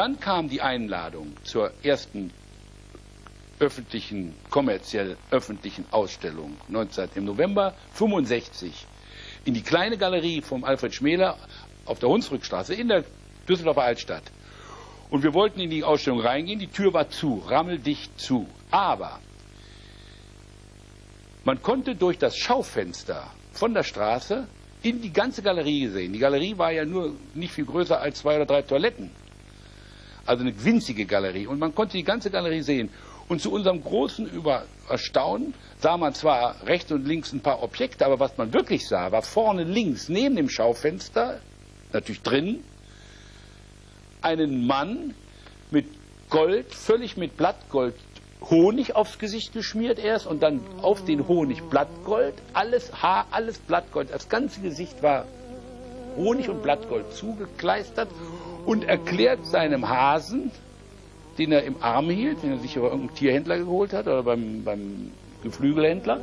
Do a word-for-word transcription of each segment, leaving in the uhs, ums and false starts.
dann kam die Einladung zur ersten öffentlichen, kommerziell öffentlichen Ausstellung im November neunzehnhundertfünfundsechzig in die kleine Galerie vom Alfred Schmähler auf der Hunsrückstraße in der Düsseldorfer Altstadt. Und wir wollten in die Ausstellung reingehen, die Tür war zu, rammeldicht zu. Aber man konnte durch das Schaufenster von der Straße in die ganze Galerie sehen. Die Galerie war ja nur nicht viel größer als zwei oder drei Toiletten. Also eine winzige Galerie. Und man konnte die ganze Galerie sehen. Und zu unserem großen Über Erstaunen sah man zwar rechts und links ein paar Objekte, aber was man wirklich sah, war vorne links neben dem Schaufenster, natürlich drin, einen Mann mit Gold, völlig mit Blattgold, Honig aufs Gesicht geschmiert erst und dann auf den Honig Blattgold, alles Haar, alles Blattgold, das ganze Gesicht war Honig und Blattgold zugekleistert und erklärt seinem Hasen, den er im Arm hielt, den er sich über irgendeinen Tierhändler geholt hat oder beim, beim Geflügelhändler,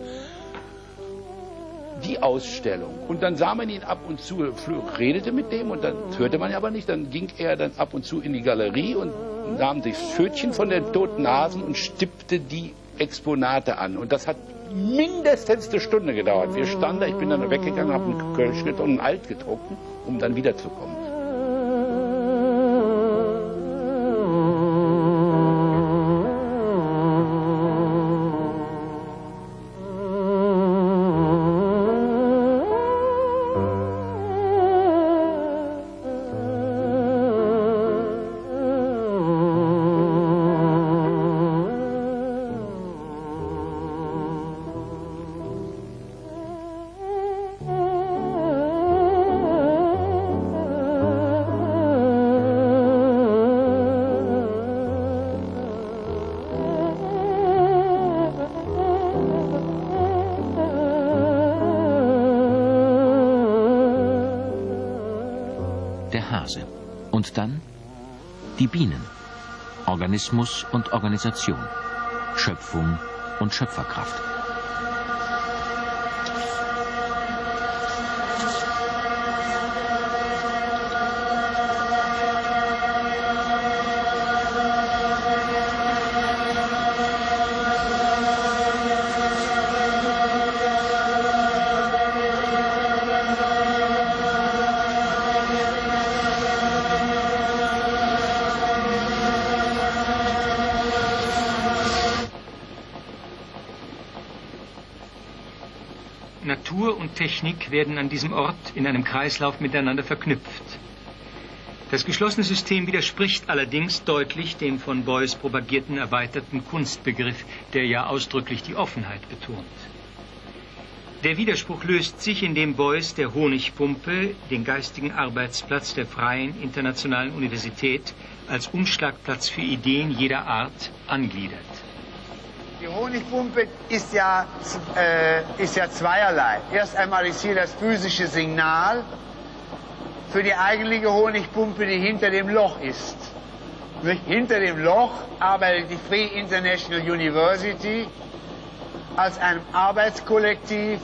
die Ausstellung. Und dann sah man ihn ab und zu, redete mit dem und dann hörte man ihn aber nicht, dann ging er dann ab und zu in die Galerie und nahm sich das Pfötchen von den toten Hasen und stippte die Exponate an. Und das hat mindestens eine Stunde gedauert. Wir standen da, ich bin dann weggegangen, habe einen Kölsch getrunken, einen Alt getrunken, um dann wiederzukommen. Und dann die Bienen, Organismus und Organisation, Schöpfung und Schöpferkraft. Natur und Technik werden an diesem Ort in einem Kreislauf miteinander verknüpft. Das geschlossene System widerspricht allerdings deutlich dem von Beuys propagierten erweiterten Kunstbegriff, der ja ausdrücklich die Offenheit betont. Der Widerspruch löst sich, indem Beuys der Honigpumpe den geistigen Arbeitsplatz der Freien Internationalen Universität als Umschlagplatz für Ideen jeder Art angliedert. Die Honigpumpe ist ja, äh, ist ja zweierlei. Erst einmal ist hier das physische Signal für die eigentliche Honigpumpe, die hinter dem Loch ist. Nicht? Hinter dem Loch arbeitet die Free International University als einem Arbeitskollektiv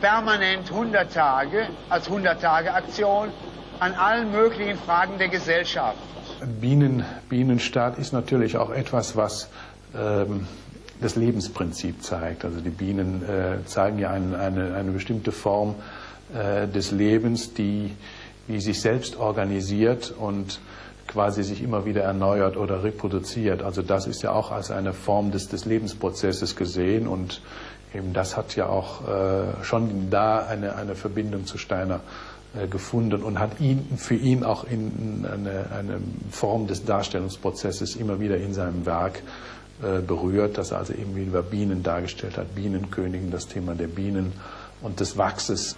permanent hundert Tage, als hundert Tage Aktion an allen möglichen Fragen der Gesellschaft. Bienen, Bienenstaat ist natürlich auch etwas, was ähm das Lebensprinzip zeigt. Also die Bienen äh, zeigen ja ein, eine, eine bestimmte Form äh, des Lebens, die, die sich selbst organisiert und quasi sich immer wieder erneuert oder reproduziert. Also das ist ja auch als eine Form des, des Lebensprozesses gesehen und eben das hat ja auch äh, schon da eine, eine Verbindung zu Steiner äh, gefunden und hat ihn, für ihn auch in eine, eine Form des Darstellungsprozesses immer wieder in seinem Werk berührt, dass er also eben über Bienen dargestellt hat, Bienenkönigen, das Thema der Bienen und des Wachses.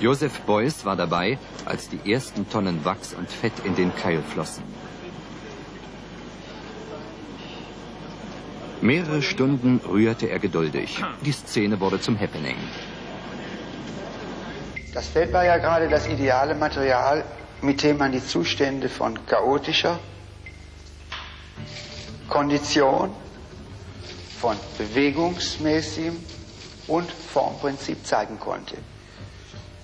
Joseph Beuys war dabei, als die ersten Tonnen Wachs und Fett in den Keil flossen. Mehrere Stunden rührte er geduldig. Die Szene wurde zum Happening. Das Fett war ja gerade das ideale Material, mit dem man die Zustände von chaotischer Kondition, von bewegungsmäßigem und Formprinzip zeigen konnte.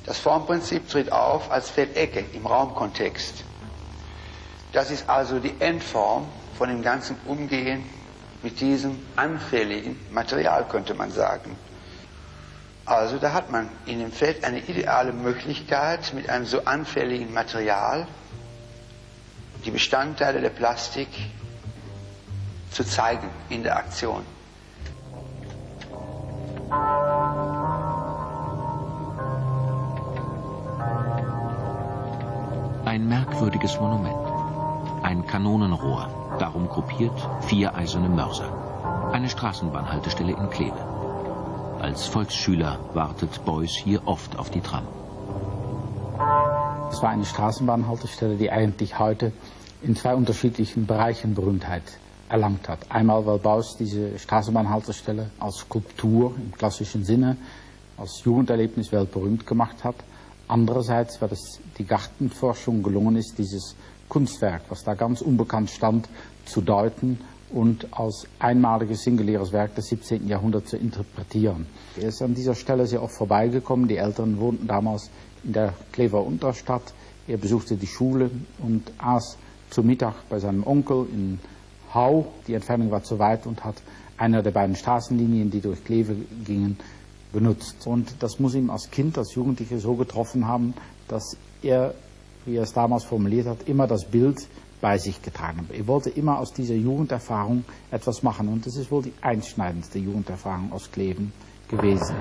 Das Formprinzip tritt auf als Fettecke im Raumkontext. Das ist also die Endform von dem ganzen Umgehen mit diesem anfälligen Material, könnte man sagen. Also da hat man in dem Feld eine ideale Möglichkeit, mit einem so anfälligen Material die Bestandteile der Plastik zu zeigen in der Aktion. Ein merkwürdiges Monument. Ein Kanonenrohr, darum gruppiert vier eiserne Mörser. Eine Straßenbahnhaltestelle in Kleve. Als Volksschüler wartet Beuys hier oft auf die Tram. Es war eine Straßenbahnhaltestelle, die eigentlich heute in zwei unterschiedlichen Bereichen Berühmtheit erlangt hat. Einmal, weil Beuys diese Straßenbahnhaltestelle als Skulptur im klassischen Sinne, als Jugenderlebnis weltberühmt gemacht hat. Andererseits, weil es die Gartenforschung gelungen ist, dieses Kunstwerk, was da ganz unbekannt stand, zu deuten und als einmaliges, singuläres Werk des siebzehnten Jahrhunderts zu interpretieren. Er ist an dieser Stelle sehr oft vorbeigekommen. Die Eltern wohnten damals in der Klever Unterstadt. Er besuchte die Schule und aß zu Mittag bei seinem Onkel in Hau. Die Entfernung war zu weit und hat einer der beiden Straßenlinien, die durch Kleve gingen, benutzt. Und das muss ihm als Kind, als Jugendlicher so getroffen haben, dass er, wie er es damals formuliert hat, immer das Bild bei sich getragen hat. Er wollte immer aus dieser Jugenderfahrung etwas machen. Und das ist wohl die einschneidendste Jugenderfahrung aus Kleve gewesen.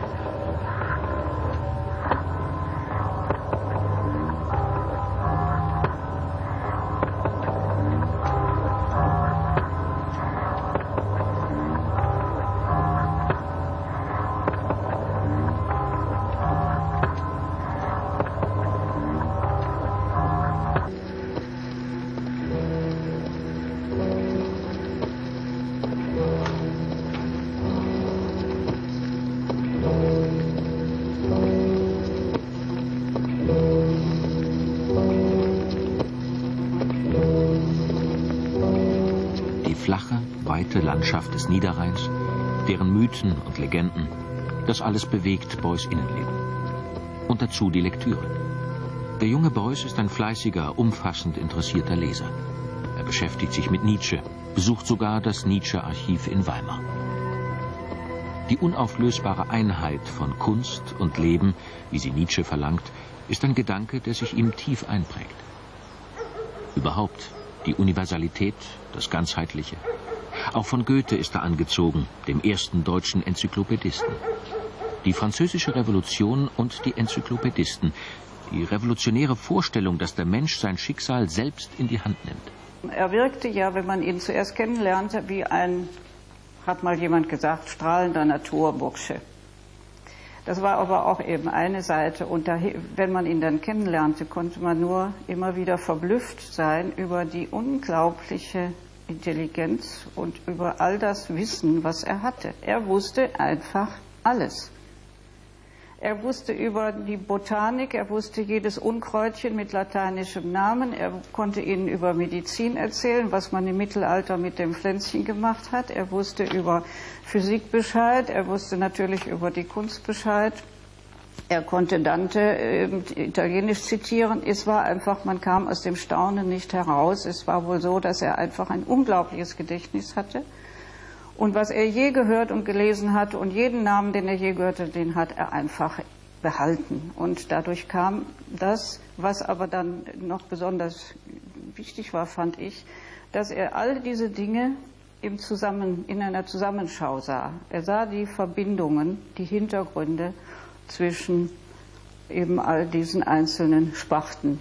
Landschaft des Niederrheins, deren Mythen und Legenden, das alles bewegt Beuys' Innenleben. Und dazu die Lektüre. Der junge Beuys ist ein fleißiger, umfassend interessierter Leser. Er beschäftigt sich mit Nietzsche, besucht sogar das Nietzsche-Archiv in Weimar. Die unauflösbare Einheit von Kunst und Leben, wie sie Nietzsche verlangt, ist ein Gedanke, der sich ihm tief einprägt. Überhaupt die Universalität, das Ganzheitliche. Auch von Goethe ist er angezogen, dem ersten deutschen Enzyklopädisten. Die französische Revolution und die Enzyklopädisten. Die revolutionäre Vorstellung, dass der Mensch sein Schicksal selbst in die Hand nimmt. Er wirkte ja, wenn man ihn zuerst kennenlernte, wie ein, hat mal jemand gesagt, strahlender Naturbursche. Das war aber auch eben eine Seite. Und da, wenn man ihn dann kennenlernte, konnte man nur immer wieder verblüfft sein über die unglaubliche Intelligenz und über all das Wissen, was er hatte. Er wusste einfach alles. Er wusste über die Botanik, er wusste jedes Unkräutchen mit lateinischem Namen, er konnte ihnen über Medizin erzählen, was man im Mittelalter mit dem Pflänzchen gemacht hat, er wusste über Physik Bescheid, er wusste natürlich über die Kunst Bescheid, er konnte Dante äh, italienisch zitieren. Es war einfach, man kam aus dem Staunen nicht heraus. Es war wohl so, dass er einfach ein unglaubliches Gedächtnis hatte. Und was er je gehört und gelesen hatte und jeden Namen, den er je gehört hatte, den hat er einfach behalten. Und dadurch kam das, was aber dann noch besonders wichtig war, fand ich, dass er all diese Dinge im Zusammen, in einer Zusammenschau sah. Er sah die Verbindungen, die Hintergründe zwischen eben all diesen einzelnen Sparten.